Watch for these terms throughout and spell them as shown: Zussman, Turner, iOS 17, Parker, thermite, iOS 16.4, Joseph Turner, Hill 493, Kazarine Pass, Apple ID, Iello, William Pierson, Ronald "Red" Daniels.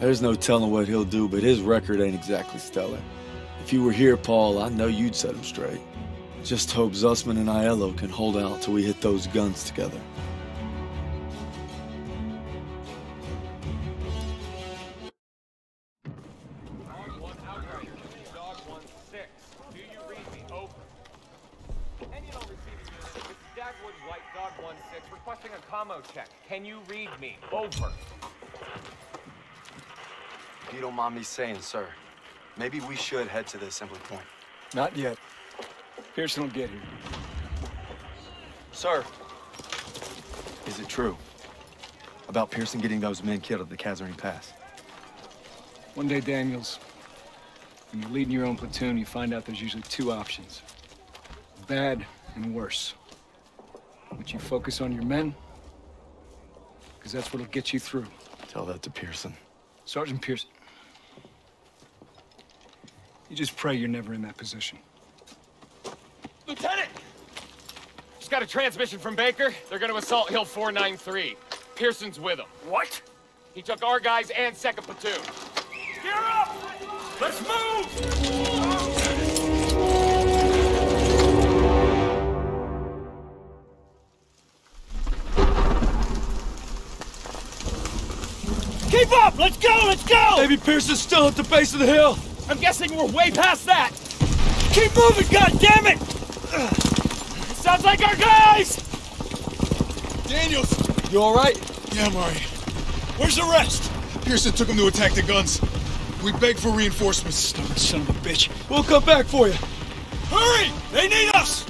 There's no telling what he'll do, but his record ain't exactly stellar. If you were here, Paul, I know you'd set him straight. Just hope Zussman and Iello can hold out till we hit those guns together. Can you read me? Over. If you don't mind me saying, sir, maybe we should head to the assembly point. Not yet. Pierson will get here. Sir. Is it true about Pierson getting those men killed at the Kazarine Pass? One day, Daniels, when you're leading your own platoon, you find out there's usually two options. Bad and worse. Would you focus on your men? Because that's what'll get you through. Tell that to Pierson. Sergeant Pierson. You just pray you're never in that position. Lieutenant! Just got a transmission from Baker. They're gonna assault Hill 493. Pierson's with them. What? He took our guys and 2nd platoon. Gear up! Let's move! Keep up! Let's go! Let's go! Maybe Pierson's still at the base of the hill. I'm guessing we're way past that. Keep moving, goddammit! Sounds like our guys! Daniels! You alright? Yeah, I'm alright. Where's the rest? Pierson took him to attack the guns. We begged for reinforcements. Stubborn son of a bitch. We'll come back for you. Hurry! They need us!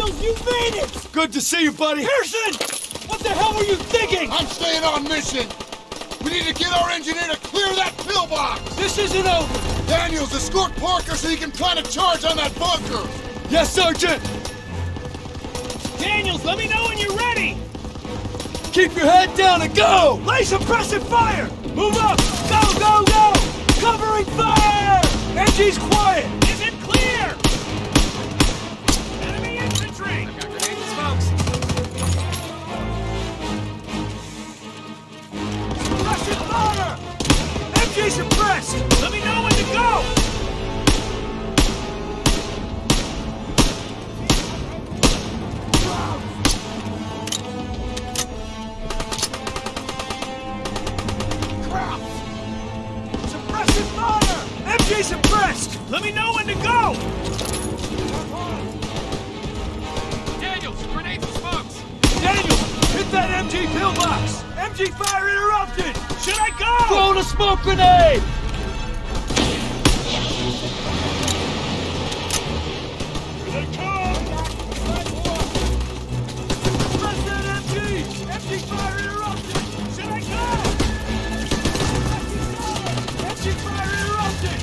Daniels, you made it! Good to see you, buddy. Pierson! What the hell were you thinking? I'm staying on mission. We need to get our engineer to clear that pillbox! This isn't over! Daniels, escort Parker so he can plant a charge on that bunker! Yes, Sergeant! Daniels, let me know when you're ready! Keep your head down and go! Lay suppressive fire! Move up! Go, go, go! Covering fire! NG's quiet! Is it clear? Enemy infantry! I've got grenades, folks! Russian fire! MG suppressed! Let me know when to go! Suppressed! Let me know when to go! Daniels, grenades and smokes! Daniels, hit that MG pillbox! MG fire interrupted! Should I go? Throw the smoke grenade! Here they come! Suppress that MG! MG fire interrupted! Should I go? MG fire interrupted!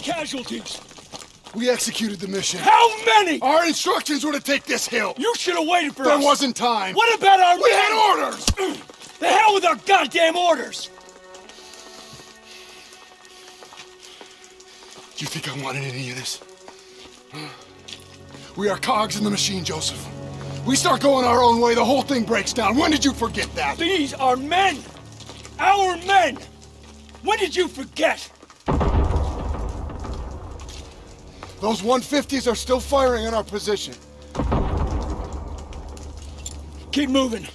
Casualties. We executed the mission. How many? Our instructions were to take this hill. You should have waited for us. There wasn't time. What about our... We had orders! The hell with our goddamn orders! Do you think I wanted any of this? We are cogs in the machine, Joseph. We start going our own way, the whole thing breaks down. When did you forget that? These are men! Our men! When did you forget? Those 150s are still firing in our position. Keep moving.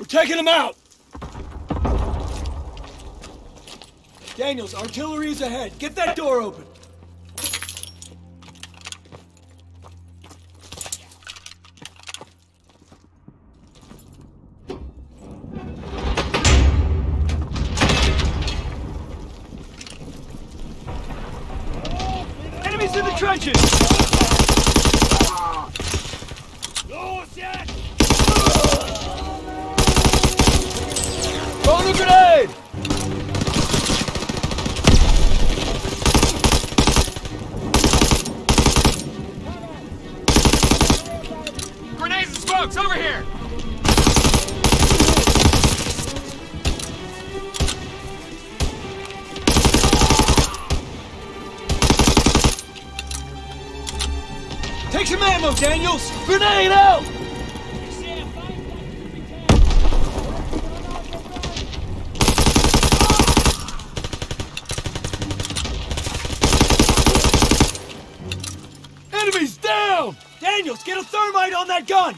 We're taking them out. Daniels, artillery is ahead. Get that door open. Daniels, grenade out! Enemies down! Daniels, get a thermite on that gun!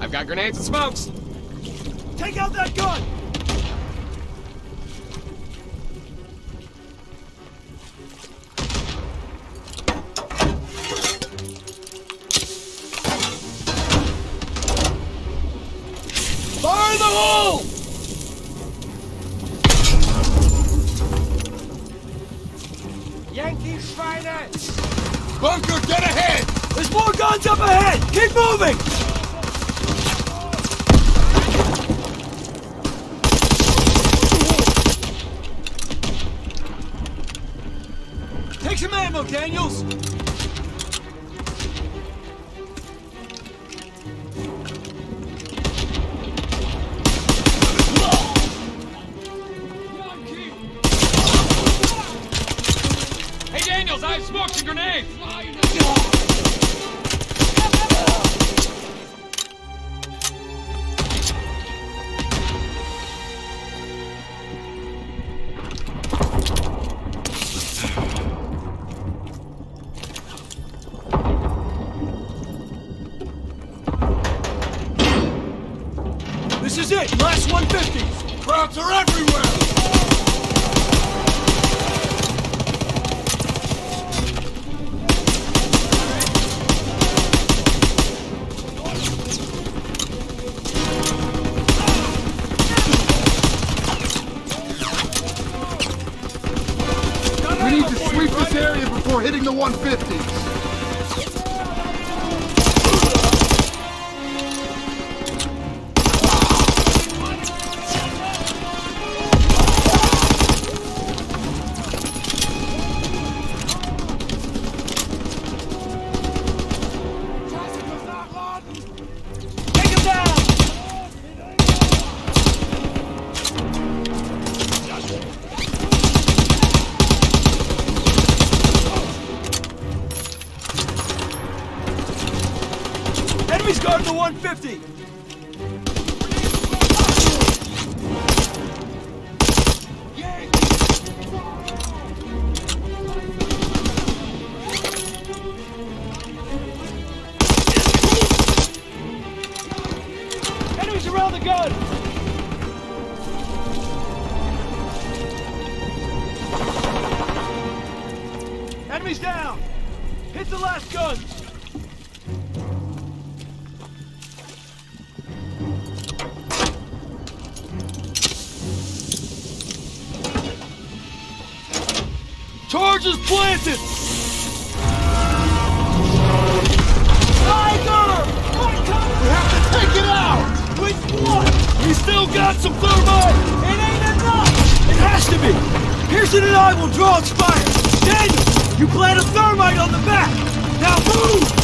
I've got grenades and smokes! Take out that gun! Fire in the hole! Yankee Schweine! Bunker, get ahead! There's more guns up ahead! Keep moving! Daniels! Hey Daniels, I have smokes and grenades! Just planted! Tiger! What comes? We have to take it out! With what? We still got some thermite! It ain't enough! It has to be! Pierson and I will draw its fire! Daniel, you plant a thermite on the back! Now move!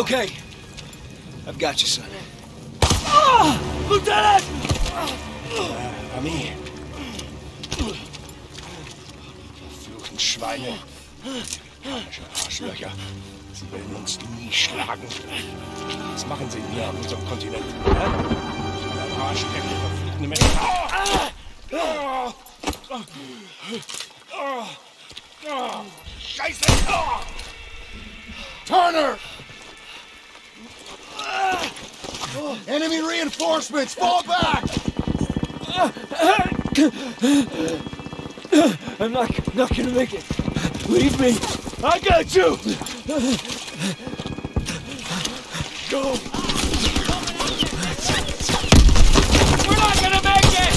okay. I've got you, son. Oh, Lieutenant! I'm in. Verfluchten Schweine. Arschlöcher. Sie werden uns nie schlagen. Was machen sie hier auf unserem Kontinent? Hä? Arschlöcher, verfluchte Menschen. Oh! Oh! Oh! Oh! Scheiße! Oh! Turner! Enemy reinforcements! Fall back! I'm not gonna make it. Leave me. I got you! Go! We're not gonna make it!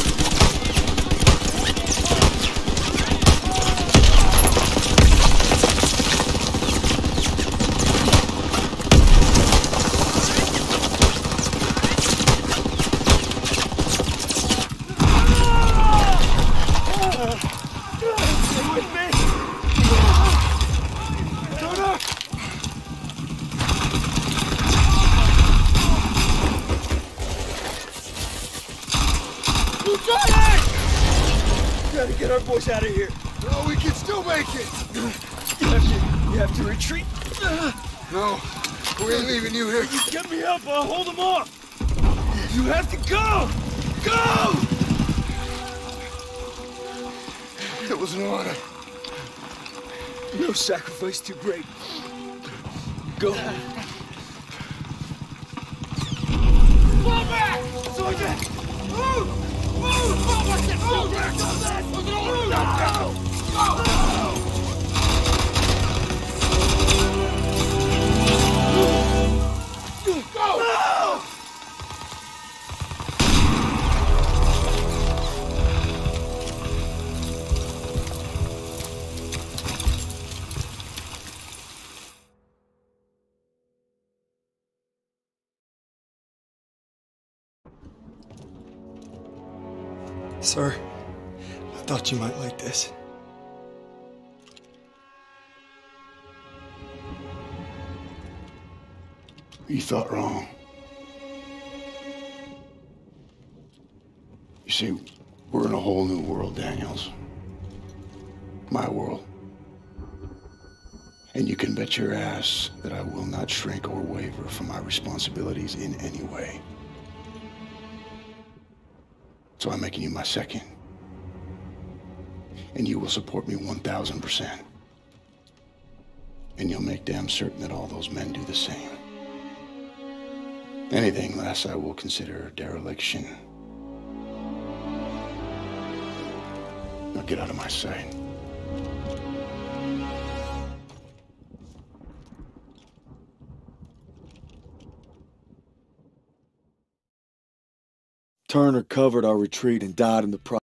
Out of here. No, we can still make it. You have to retreat. No, we ain't leaving you here. You get me up, I'll hold them off. You have to go. Go! It was an honor. No sacrifice too great. Go. Fall back! Sergeant! Move! Sir, I thought you might like this. You thought wrong. You see, we're in a whole new world, Daniels. My world. And you can bet your ass that I will not shrink or waver from my responsibilities in any way. So I'm making you my second. And you will support me 1,000%. And you'll make damn certain that all those men do the same. Anything less I will consider dereliction. Now get out of my sight. Turner covered our retreat and died in the process.